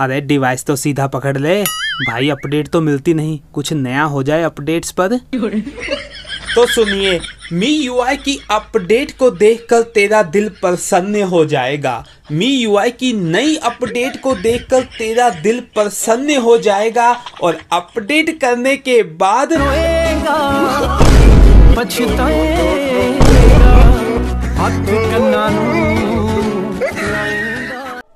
अबे डिवाइस तो सीधा पकड़ ले भाई, अपडेट तो मिलती नहीं, कुछ नया हो जाए अपडेट्स पर। तो सुनिए, MIUI की अपडेट को देखकर तेरा दिल प्रसन्न हो जाएगा। MIUI की नई अपडेट को देखकर तेरा दिल प्रसन्न हो जाएगा और अपडेट करने के बाद रोएगा, पछताएगा, हाथ करना नहीं।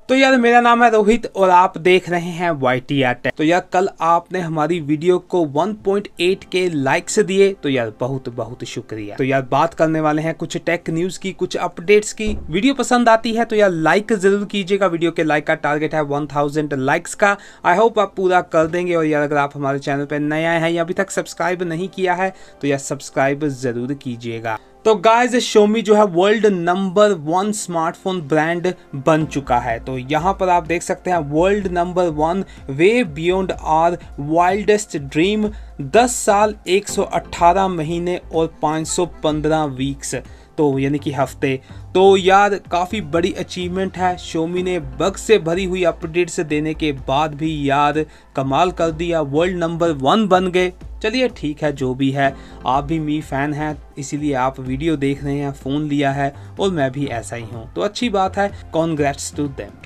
तो यार, मेरा नाम है रोहित और आप देख रहे हैं YTR Tech। तो यार, कल आपने हमारी वीडियो को 1.8 के लाइक्स दिए, तो यार बहुत बहुत शुक्रिया। तो यार, बात करने वाले हैं कुछ टेक न्यूज की, कुछ अपडेट्स की। वीडियो पसंद आती है तो यार लाइक जरूर कीजिएगा। वीडियो के लाइक का टारगेट है 1000 लाइक्स का। आई होप आप पूरा कर देंगे। और यार, अगर आप हमारे चैनल पर नए आए हैं या अभी तक सब्सक्राइब नहीं किया है तो यार सब्सक्राइब जरूर कीजिएगा। तो गाइज, Xiaomi जो है वर्ल्ड नंबर 1 स्मार्टफोन ब्रांड बन चुका है। तो यहाँ पर आप देख सकते हैं world number 1, way beyond our wildest dream, 10 साल 118 महीने और 515 वीक्स, तो यानी कि हफ्ते। तो यार काफ़ी बड़ी अचीवमेंट है। Xiaomi ने बग से भरी हुई अपडेट्स देने के बाद भी यार कमाल कर दिया, वर्ल्ड नंबर 1 बन गए। चलिए ठीक है, जो भी है, आप भी मी फैन हैं इसीलिए आप वीडियो देख रहे हैं, फ़ोन लिया है और मैं भी ऐसा ही हूँ, तो अच्छी बात है, कॉन्ग्रेट्स टू देम।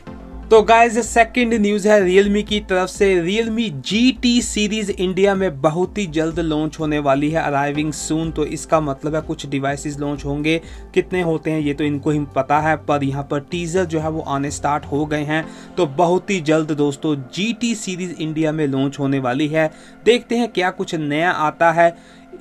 तो गाइज, सेकंड न्यूज़ है Realme की तरफ से। Realme GT सीरीज़ इंडिया में बहुत ही जल्द लॉन्च होने वाली है, अराइविंग सून। तो इसका मतलब है कुछ डिवाइसेस लॉन्च होंगे, कितने होते हैं ये तो इनको ही पता है, पर यहाँ पर टीज़र जो है वो आने स्टार्ट हो गए हैं। तो बहुत ही जल्द दोस्तों GT सीरीज़ इंडिया में लॉन्च होने वाली है। देखते हैं क्या कुछ नया आता है।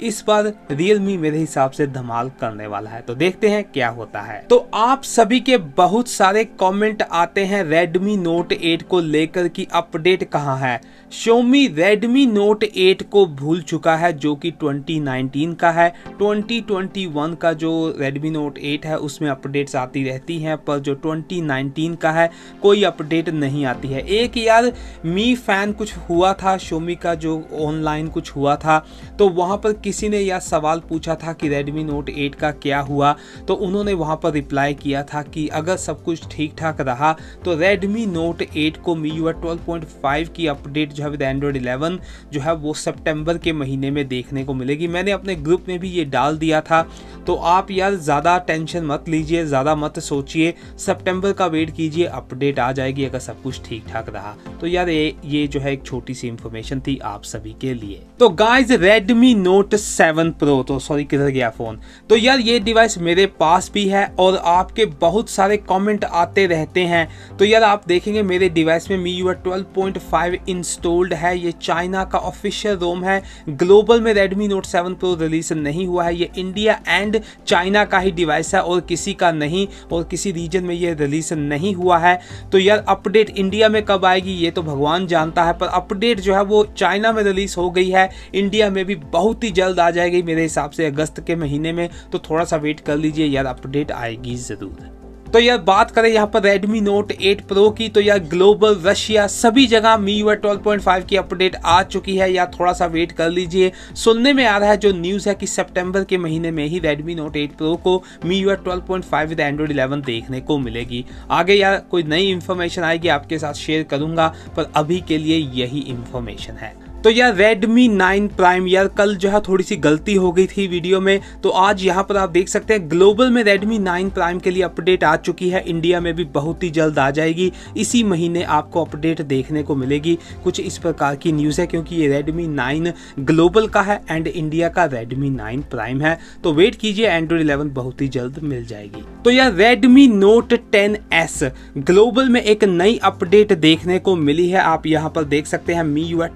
इस बार Realme मेरे हिसाब से धमाल करने वाला है, तो देखते हैं क्या होता है। तो आप सभी के बहुत सारे कमेंट आते हैं Redmi Note 8 को लेकर कि अपडेट कहाँ है। Xiaomi Redmi Note 8 को भूल चुका है, जो कि 2019 का है। 2021 का जो Redmi Note 8 है उसमें अपडेट्स आती रहती हैं, पर जो 2019 का है कोई अपडेट नहीं आती है। एक यार मी फैन कुछ हुआ था Xiaomi का, जो ऑनलाइन कुछ हुआ था, तो वहाँ पर किसी ने यह सवाल पूछा था कि Redmi Note 8 का क्या हुआ। तो उन्होंने वहां पर रिप्लाई किया था कि अगर सब कुछ ठीक ठाक रहा तो Redmi Note 8 को MIUI 12.5 की अपडेट जो है विद एंड्रॉइड 11 जो है वो सितंबर के महीने में देखने को मिलेगी। मैंने अपने ग्रुप में भी ये डाल दिया था। तो आप यार ज़्यादा टेंशन मत लीजिए, ज़्यादा मत सोचिए, सितंबर का वेट कीजिए, अपडेट आ जाएगी अगर सब कुछ ठीक ठाक रहा। तो यार ये जो है एक छोटी सी इंफॉर्मेशन थी आप सभी के लिए। तो गाइज, Redmi Note 7 Pro, तो सॉरी किधर गया फोन। तो यार ये डिवाइस मेरे पास भी है और आपके बहुत सारे कमेंट आते रहते हैं। तो यार आप देखेंगे मेरे डिवाइस में MIUI 12.5 इंस्टॉल्ड है। ये चाइना का ऑफिशियल रोम है, ग्लोबल में Redmi Note 7 Pro रिलीज नहीं हुआ है। ये इंडिया एंड चाइना का ही डिवाइस है और किसी का नहीं, और किसी रीजन में ये रिलीज नहीं हुआ है। तो यार अपडेट इंडिया में कब आएगी ये तो भगवान जानता है, पर अपडेट जो है वो चाइना में रिलीज हो गई है, इंडिया में भी बहुत ही जल्द आ जाएगी मेरे हिसाब से अगस्त के महीने में। तो थोड़ा सा वेट कर लीजिए यार, अपडेट आएगी ज़रूर। तो यार बात करें यहाँ पर Redmi Note 8 Pro की, तो यार ग्लोबल, रशिया, सभी जगह MIUI 12.5 की अपडेट आ चुकी है। यार थोड़ा सा वेट कर लीजिए। सुनने में आ रहा है जो न्यूज़ है कि सितंबर के महीने में ही Redmi Note 8 Pro को MIUI 12.5 विद एंड्रॉइड 11 देखने को मिलेगी। आगे यार कोई नई इन्फॉर्मेशन आएगी आपके साथ शेयर करूँगा, पर अभी के लिए यही इन्फॉर्मेशन है। तो यार Redmi 9 Prime, यार कल जो है थोड़ी सी गलती हो गई थी वीडियो में, तो आज यहाँ पर आप देख सकते हैं ग्लोबल में Redmi 9 Prime के लिए अपडेट आ चुकी है, इंडिया में भी बहुत ही जल्द आ जाएगी, इसी महीने आपको अपडेट देखने को मिलेगी। कुछ इस प्रकार की न्यूज़ है, क्योंकि ये Redmi 9 ग्लोबल का है एंड इंडिया का Redmi 9 Prime है। तो वेट कीजिए, एंड्रॉइड 11 बहुत ही जल्द मिल जाएगी। तो यार Redmi Note 10S ग्लोबल में एक नई अपडेट देखने को मिली है। आप यहाँ पर देख सकते हैं MIUI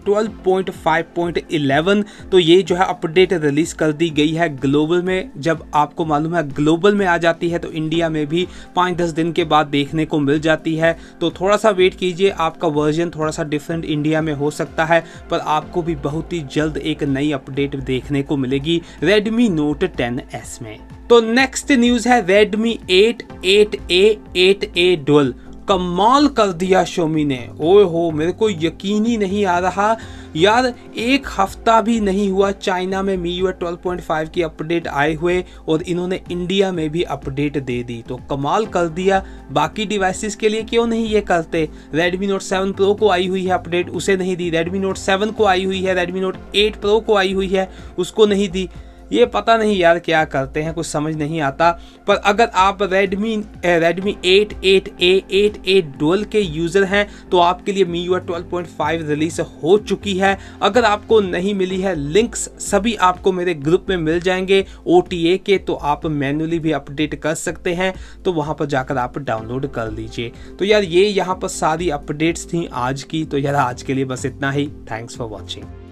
12.5.11, तो ये जो है अपडेट रिलीज कर दी गई है ग्लोबल में। जब आपको मालूम है ग्लोबल में आ जाती है तो इंडिया में भी 5-10 दिन के बाद देखने को मिल जाती है। तो थोड़ा सा वेट कीजिए, आपका वर्जन थोड़ा सा डिफरेंट इंडिया में हो सकता है, पर आपको भी बहुत ही जल्द एक नई अपडेट देखने को मिलेगी Redmi Note 10S में। तो नेक्स्ट न्यूज़ है Redmi 8, 8A, 8A Dual। कमाल कर दिया Xiaomi ने, ओए हो, मेरे को यकीन ही नहीं आ रहा। यार एक हफ्ता भी नहीं हुआ चाइना में MIUI 12.5 की अपडेट आए हुए और इन्होंने इंडिया में भी अपडेट दे दी, तो कमाल कर दिया। बाकी डिवाइसेस के लिए क्यों नहीं ये करते? Redmi Note 7 Pro को आई हुई है अपडेट, उसे नहीं दी। Redmi Note 7 को आई हुई है, Redmi Note 8 Pro को आई हुई है, उसको नहीं दी। ये पता नहीं यार क्या करते हैं, कुछ समझ नहीं आता। पर अगर आप Redmi 8, 8A, 8A Dual के यूज़र हैं तो आपके लिए MIUI 12.5 रिलीज़ हो चुकी है। अगर आपको नहीं मिली है, लिंक्स सभी आपको मेरे ग्रुप में मिल जाएंगे OTA के, तो आप मैन्युअली भी अपडेट कर सकते हैं, तो वहाँ पर जाकर आप डाउनलोड कर लीजिए। तो यार ये यहाँ पर सारी अपडेट्स थी आज की। तो यार आज के लिए बस इतना ही। Thanks for watching.